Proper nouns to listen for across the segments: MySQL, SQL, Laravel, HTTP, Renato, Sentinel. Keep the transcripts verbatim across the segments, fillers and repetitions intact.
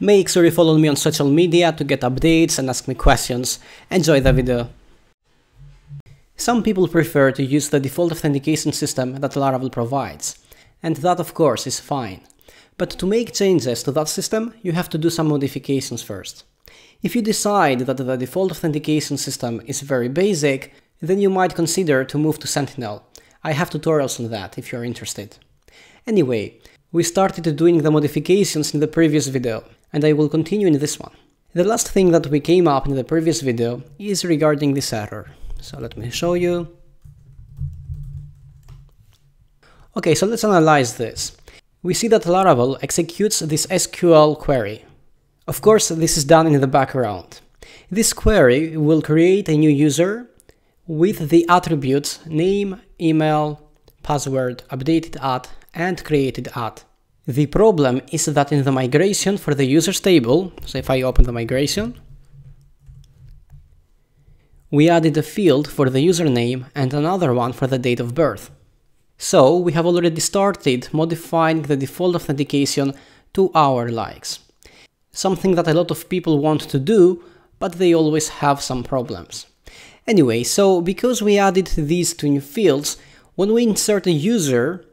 Make sure you follow me on social media to get updates and ask me questions. Enjoy the video! Some people prefer to use the default authentication system that Laravel provides, and that of course is fine. But to make changes to that system, you have to do some modifications first. If you decide that the default authentication system is very basic, then you might consider to move to Sentinel. I have tutorials on that if you're interested. Anyway, we started doing the modifications in the previous video, and I will continue in this one. The last thing that we came up in the previous video is regarding this error. So let me show you. Okay, so let's analyze this. We see that Laravel executes this S Q L query. Of course, this is done in the background. This query will create a new user with the attributes name, email, password, updated at, and created at. The problem is that in the migration for the users table, so if I open the migration, we added a field for the username and another one for the date of birth. So we have already started modifying the default authentication to our likes. Something that a lot of people want to do, but they always have some problems. Anyway, so because we added these two new fields, when we insert a user,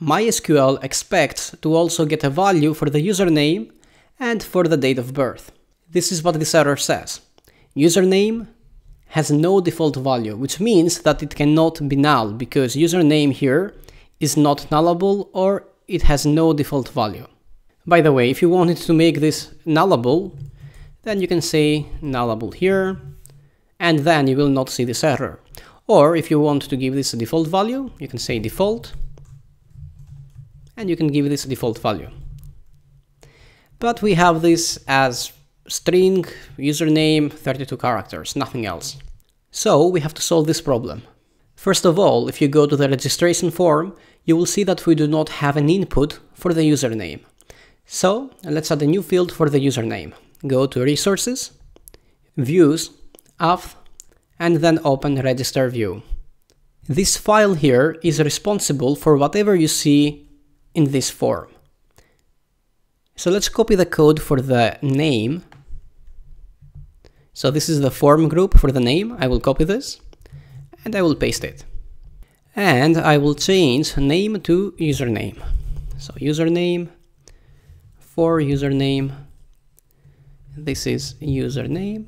MySQL expects to also get a value for the username and for the date of birth. This is what this error says. Username has no default value, which means that it cannot be null because username here is not nullable or it has no default value. By the way, if you wanted to make this nullable, then you can say nullable here, and then you will not see this error. Or if you want to give this a default value, you can say default, and you can give this a default value. But we have this as string, username, thirty-two characters, nothing else. So we have to solve this problem. First of all, if you go to the registration form, you will see that we do not have an input for the username. So let's add a new field for the username. Go to Resources, Views, Auth, and then open Register View. This file here is responsible for whatever you see in this form. So let's copy the code for the name. So this is the form group for the name. I will copy this and I will paste it. And I will change name to username. So username, for username, this is username.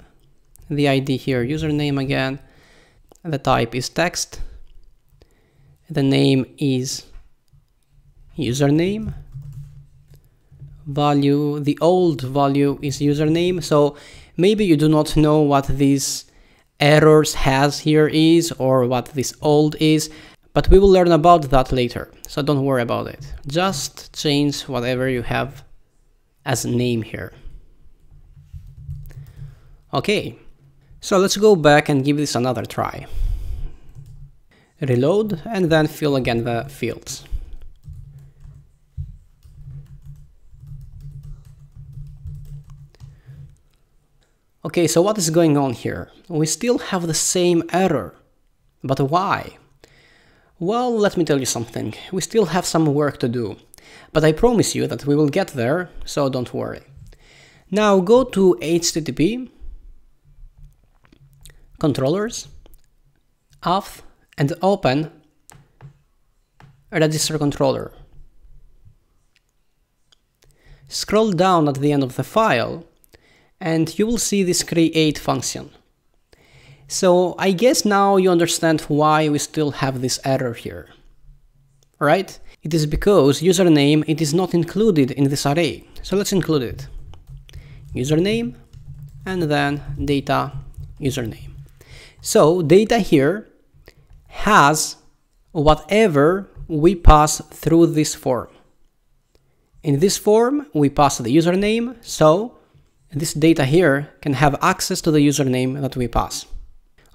The I D here, username again. The type is text. The name is username. Value, the old value is username. So maybe you do not know what these errors has here is or what this old is, but we will learn about that later. So don't worry about it. Just change whatever you have as a name here. Okay, so let's go back and give this another try. Reload and then fill again the fields. Okay, so what is going on here? We still have the same error, but why? Well, let me tell you something. We still have some work to do, but I promise you that we will get there, so don't worry. Now go to H T T P, Controllers, Auth, and open Register Controller. Scroll down at the end of the file, and you will see this create function. So I guess now you understand why we still have this error here, right? It is because username, it is not included in this array. So let's include it. Username, and then data username. So data here has whatever we pass through this form. In this form, we pass the username, so this data here can have access to the username that we pass.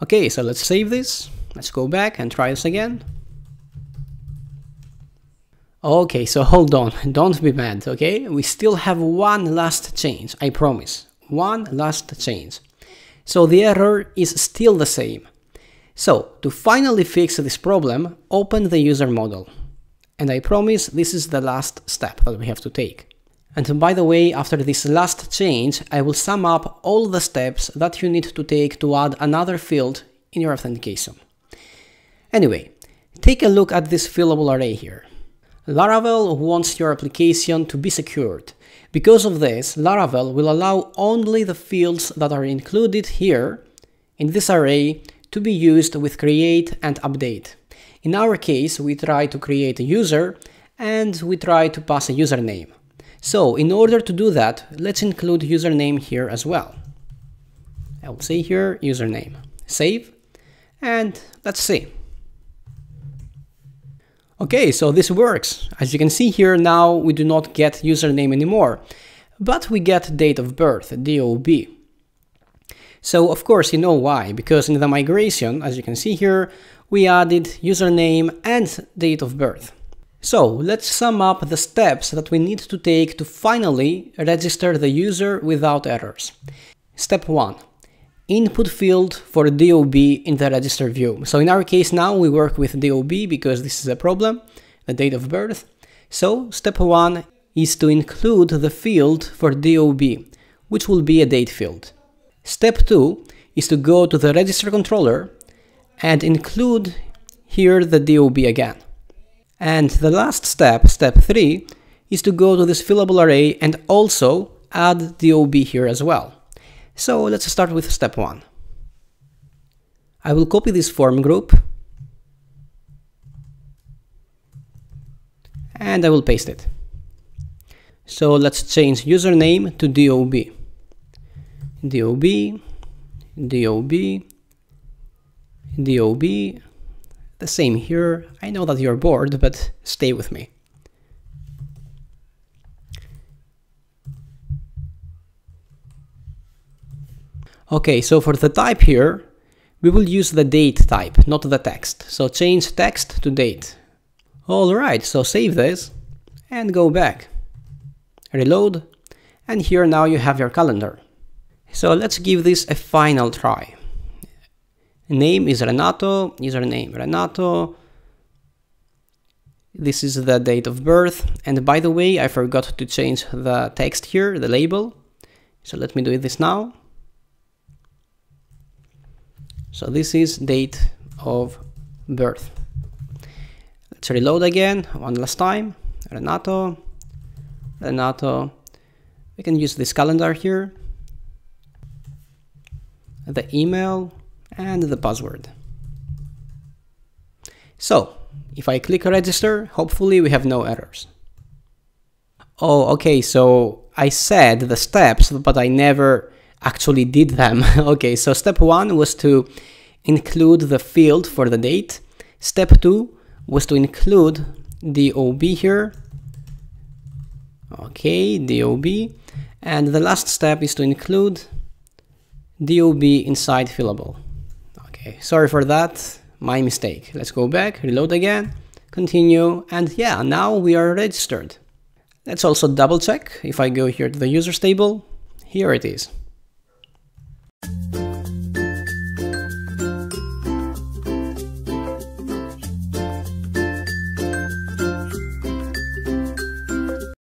Okay, so let's save this. Let's go back and try this again. Okay, so hold on, don't be mad, okay? We still have one last change, I promise. One last change. So the error is still the same. So to finally fix this problem, open the user model. And I promise this is the last step that we have to take. And by the way, after this last change, I will sum up all the steps that you need to take to add another field in your authentication. Anyway, take a look at this fillable array here. Laravel wants your application to be secured. Because of this, Laravel will allow only the fields that are included here in this array to be used with create and update. In our case, we try to create a user and we try to pass a username. So in order to do that, let's include username here as well. I will say here username, save, and let's see. Okay, so this works. As you can see here now, we do not get username anymore, but we get date of birth, D O B. So of course you know why, because in the migration, as you can see here, we added username and date of birth. So let's sum up the steps that we need to take to finally register the user without errors. Step one. Input field for D O B in the register view. So in our case now we work with D O B because this is a problem, the date of birth. So step one is to include the field for D O B, which will be a date field. Step two is to go to the register controller and include here the D O B again. And the last step, step three, is to go to this fillable array and also add D O B here as well. So let's start with step one. I will copy this form group and I will paste it. So let's change username to D O B. D O B, D O B, D O B, the same here. I know that you're bored, but stay with me. Okay, so for the type here, we will use the date type, not the text. So change text to date. All right, so save this and go back. Reload, and here now you have your calendar. So let's give this a final try. Name is Renato, username Renato. This is the date of birth. And by the way, I forgot to change the text here, the label. So let me do this now. So this is date of birth. Let's reload again, one last time. Renato, Renato. We can use this calendar here, the email and the password. So if I click register, hopefully we have no errors. Oh, okay, so I said the steps, but I never actually did them. Okay, so step one was to include the field for the date. Step two was to include D O B here. Okay, D O B. And the last step is to include D O B inside fillable. Okay, sorry for that, my mistake. Let's go back, reload again, continue, and yeah, now we are registered. Let's also double check. If I go here to the users table, here it is.